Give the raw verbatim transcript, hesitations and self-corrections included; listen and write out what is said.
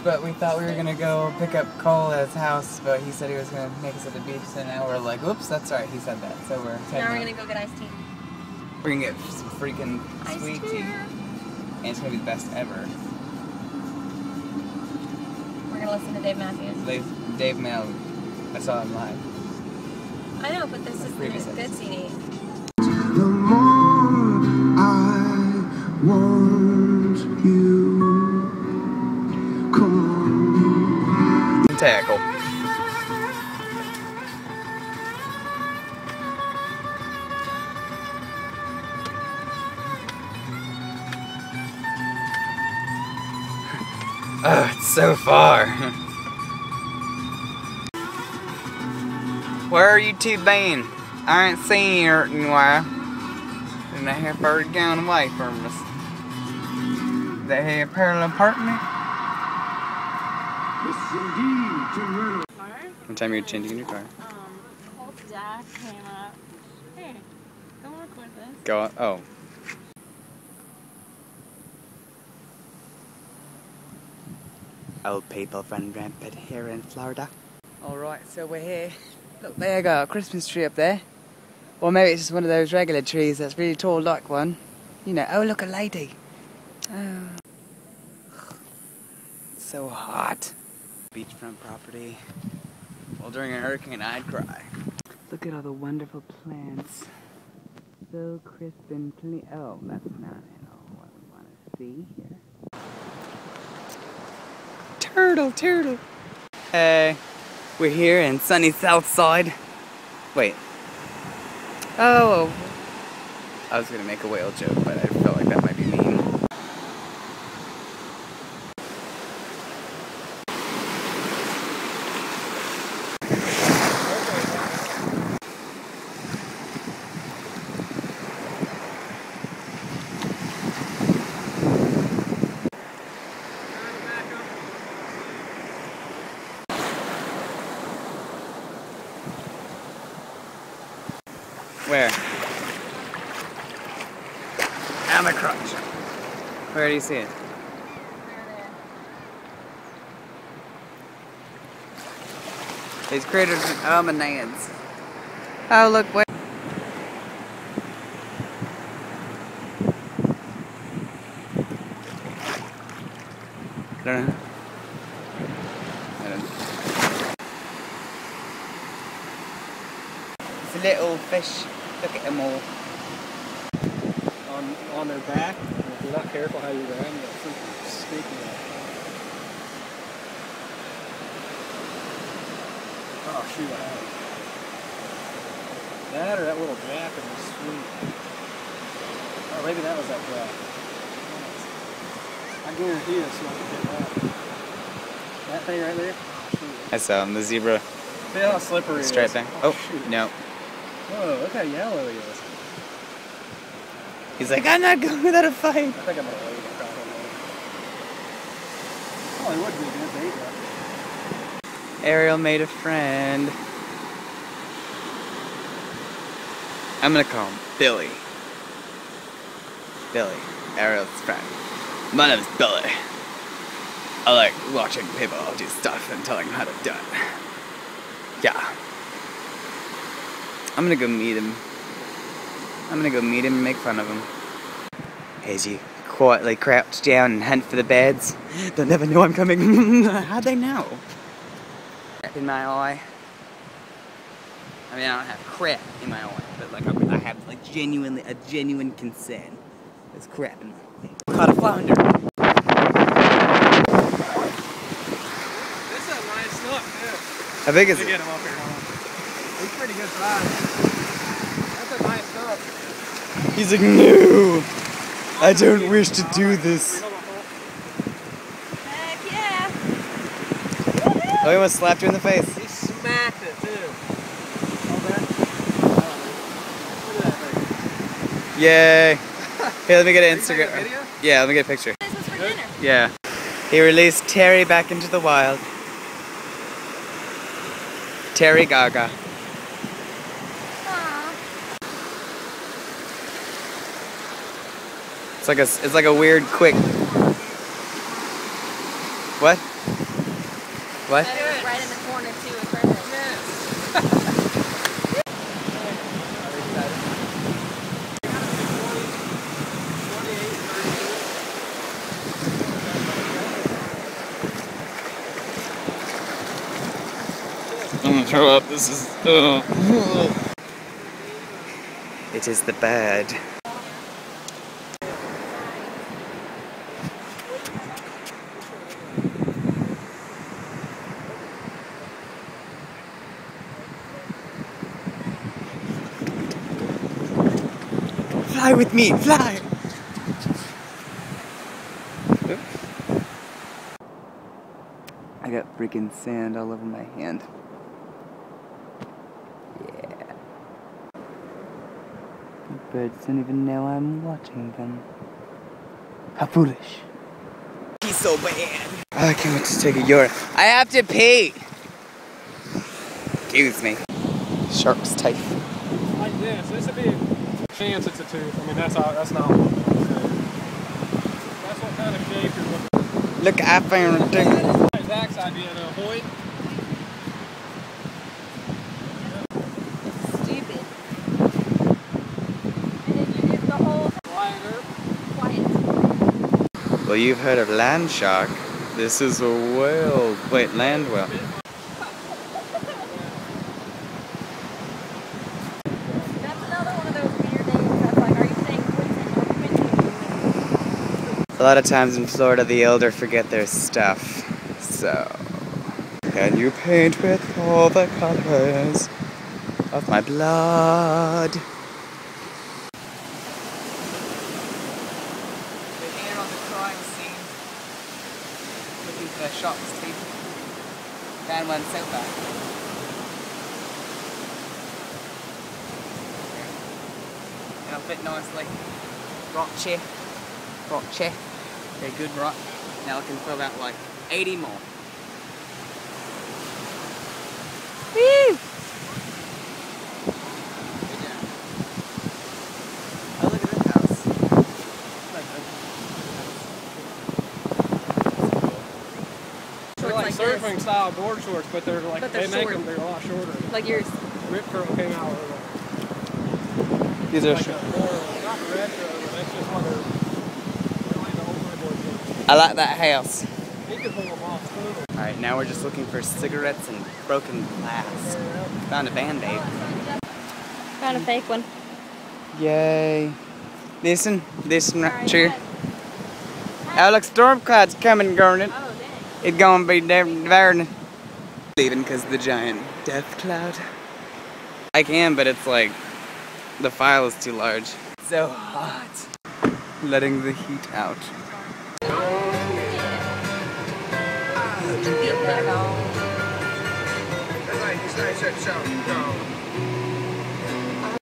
but we thought we were going to go pick up Cole at his house, but he said he was going to make us at the beach, so now we're like, oops, that's right, he said that, so we're heading Now we're going to go get iced tea. We're going to get some freaking iced sweet tea, tea. And it's going to be the best ever. We're going to listen to Dave Matthews. Dave, Dave Matthews. I saw him live. I know, but this is the good C D. The more I want you. Come on. Tackle. Oh, it's so far. Where are you two been? I ain't seen you in a while. And they have already gone away from us. They have a parallel apartment. One time you were changing in your car. Um, Cole's dad came up. Hey, don't record this. Go on. Oh. Old people run rampant here in Florida. Alright, so we're here. Look, there I got a Christmas tree up there. Or maybe it's just one of those regular trees that's really tall like one. You know, oh look, a lady. Oh. It's so hot. Beachfront property. Well, during a hurricane, I'd cry. Look at all the wonderful plants. So crisp and clean. Oh, that's not at all what we want to see here. Turtle, turtle. Hey, we're here in sunny Southside. Wait. Oh. I was gonna make a whale joke, but I felt like that might be mean. Where? I'm a crutch. Where do you see it? These critters are almanads. Oh, look, where? I don't know. I don't know. It's a little fish. Look at them all. On, on their back, and if you're not careful how you land, you'll freaking sneak them. Oh shoot, I had it. That or that little jack in the sweet. Oh, maybe that was that jack. I guarantee you it's not going to get that. That thing right there? Shoot. I saw him, the zebra. See how slippery it is. Straight thing. Oh, oh no. Whoa, look how yellow he is. He's like, I'm not going without a fight. I think I'm going to leave it probably. Oh, it would be a good bait right there. Ariel made a friend. I'm going to call him Billy. Billy, Ariel's friend. My name's Billy. I like watching people do stuff and telling them how to do it. Yeah. I'm gonna go meet him. I'm gonna go meet him and make fun of him. As you quietly crouch down and hunt for the beds, they'll never know I'm coming. How'd they know? Crap in my eye. I mean, I don't have crap in my eye, but like I have like genuinely a genuine concern. There's crap in my eye. Caught a flounder. This is a nice look, yeah. I think it's. Get him up here. He's pretty good size. That's a nice stuff. He's like, no! I don't wish to do this. Heck yeah! Oh, he almost slapped you in the face. He smacked it, too. Look at that thing. Yay! Hey, let me get an Instagram. Yeah, let me get a picture. This was for dinner. Yeah. He released Terry back into the wild. Terry Gaga. It's like a, it's like a weird, quick. What? What? Right in the corner too. It's perfect. I'm gonna throw up. This is. Oh. It is the bird. Fly with me, fly! I got freaking sand all over my hand. Yeah. The birds don't even know I'm watching them. How foolish. He's so bad. Oh, I can't wait to take a urine. I have to pee! Excuse me. Shark's teeth. Like this, this would be... Chance it's a tooth. I mean, that's all, that's not. What I'm that's what kind of shape you're looking for. Look, I found a thing. Zach's idea to avoid. Stupid. And then you get the whole quieter. Quiet. Well, you've heard of land shark. This is a whale. Wait, land whale. A lot of times in Florida, the elder forget their stuff, so... Can you paint with all the colors of my blood? The hair on the crime scene. Looking for a shark's teeth. Found one so far. It'll fit nicely. Roche. Roche. They're good, right? Now I can throw out like eighty more. Woo! Oh, look at that house. They're like, like surfing this. Style board shorts, but they're like, but they're they short. Make them, they're a lot shorter. Like yours. Rip curl came out earlier. These are like short. More, not retro, but that's just one of I like that house. Alright, now we're just looking for cigarettes and broken glass. Found a band-aid. Found a fake one. Yay. Listen, listen right here. Alex, storm cloud's coming, Garnet. Oh, dang. It's gonna be burning. Leaving because of the giant death cloud. I can, but it's like, the file is too large. So hot. Letting the heat out. Get back on. That's like you say, shut your mouth.